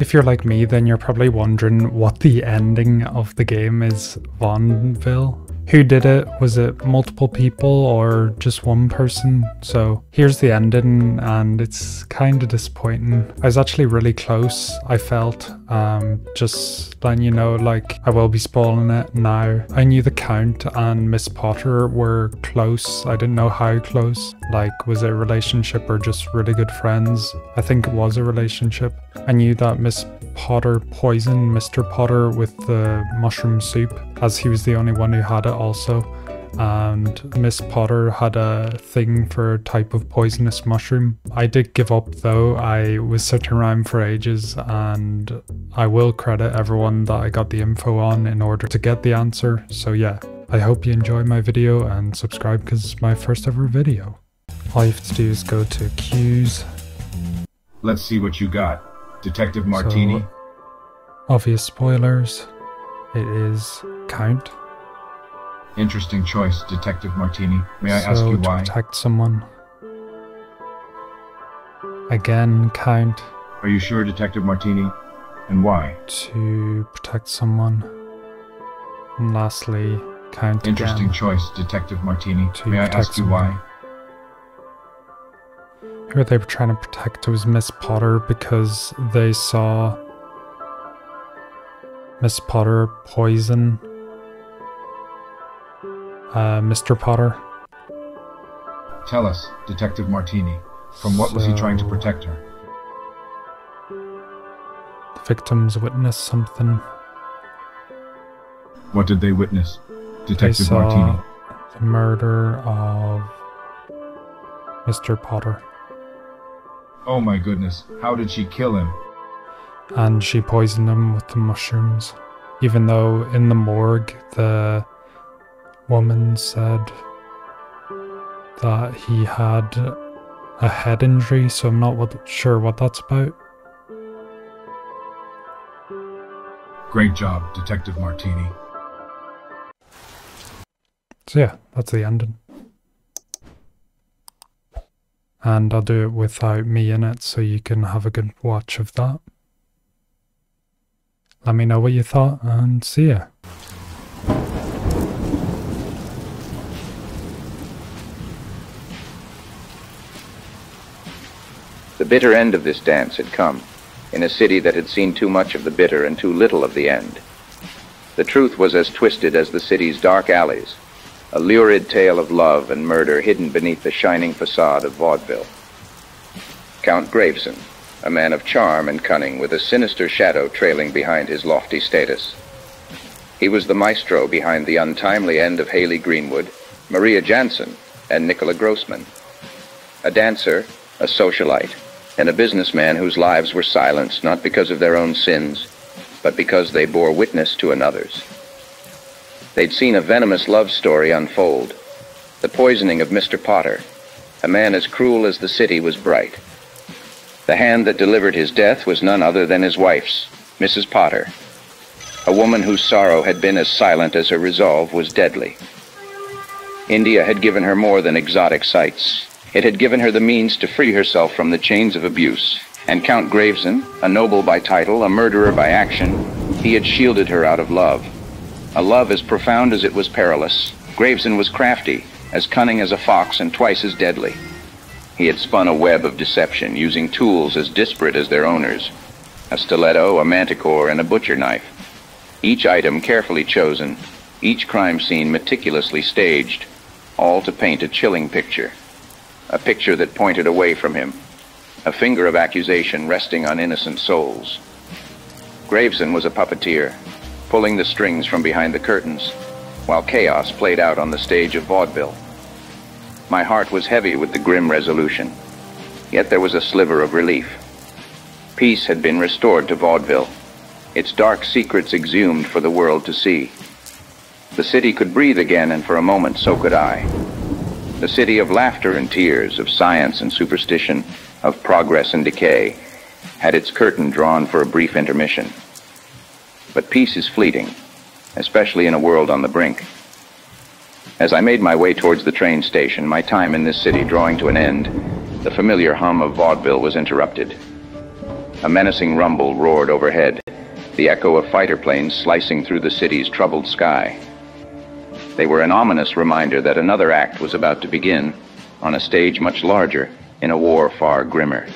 If you're like me, then you're probably wondering what the ending of the game is. Vaudeville. Who did it? Was it multiple people or just one person? So here's the ending, and it's kind of disappointing. I was actually really close, I felt. Just letting you know, like, I will be spoiling it now. I knew the Count and Miss Potter were close. I didn't know how close. Like, was it a relationship or just really good friends? I think it was a relationship. I knew that Miss Potter poisoned Mr. Potter with the mushroom soup, as he was the only one who had it also, and Miss Potter had a thing for a type of poisonous mushroom. I did give up though. I was sitting around for ages, and I will credit everyone that I got the info on in order to get the answer. So yeah, I hope you enjoy my video and subscribe because it's my first ever video. All you have to do is go to cues. Let's see what you got, Detective Martini. So, obvious spoilers. It is Count. Interesting choice, Detective Martini. May I ask you why? To protect someone. Again, Count. Are you sure, Detective Martini? And why? To protect someone. And lastly, Count. Interesting choice, Detective Martini. May I ask you why? Who they were trying to protect was Miss Potter, because they saw Miss Potter poison Mr. Potter. Tell us, Detective Martini, from what was he trying to protect her? The victims witnessed something. What did they witness, Detective Martini? The murder of Mr. Potter. Oh my goodness, how did she kill him? And she poisoned him with the mushrooms, even though in the morgue the woman said that he had a head injury, so I'm not sure what that's about. Great job, Detective Martini. So yeah, that's the ending. And I'll do it without me in it so you can have a good watch of that. Let me know what you thought, and see ya. The bitter end of this dance had come, in a city that had seen too much of the bitter and too little of the end. The truth was as twisted as the city's dark alleys, a lurid tale of love and murder hidden beneath the shining facade of Vaudeville. Count Graveson, a man of charm and cunning with a sinister shadow trailing behind his lofty status. He was the maestro behind the untimely end of Haley Greenwood, Maria Jansen, and Nicola Grossman. A dancer, a socialite, and a businessman whose lives were silenced not because of their own sins, but because they bore witness to another's. They'd seen a venomous love story unfold, the poisoning of Mr. Potter, a man as cruel as the city was bright. The hand that delivered his death was none other than his wife's, Mrs. Potter, a woman whose sorrow had been as silent as her resolve was deadly. India had given her more than exotic sights. It had given her the means to free herself from the chains of abuse, and Count Graveson, a noble by title, a murderer by action, he had shielded her out of love. A love as profound as it was perilous. Graveson was crafty, as cunning as a fox and twice as deadly. He had spun a web of deception, using tools as disparate as their owners, a stiletto, a manticore, and a butcher knife. Each item carefully chosen, each crime scene meticulously staged, all to paint a chilling picture. A picture that pointed away from him, a finger of accusation resting on innocent souls. Graveson was a puppeteer, pulling the strings from behind the curtains, while chaos played out on the stage of Vaudeville. My heart was heavy with the grim resolution, yet there was a sliver of relief. Peace had been restored to Vaudeville, its dark secrets exhumed for the world to see. The city could breathe again, and for a moment so could I. The city of laughter and tears, of science and superstition, of progress and decay, had its curtain drawn for a brief intermission. But peace is fleeting, especially in a world on the brink. As I made my way towards the train station, my time in this city drawing to an end, the familiar hum of Vaudeville was interrupted. A menacing rumble roared overhead, the echo of fighter planes slicing through the city's troubled sky. They were an ominous reminder that another act was about to begin, on a stage much larger, in a war far grimmer.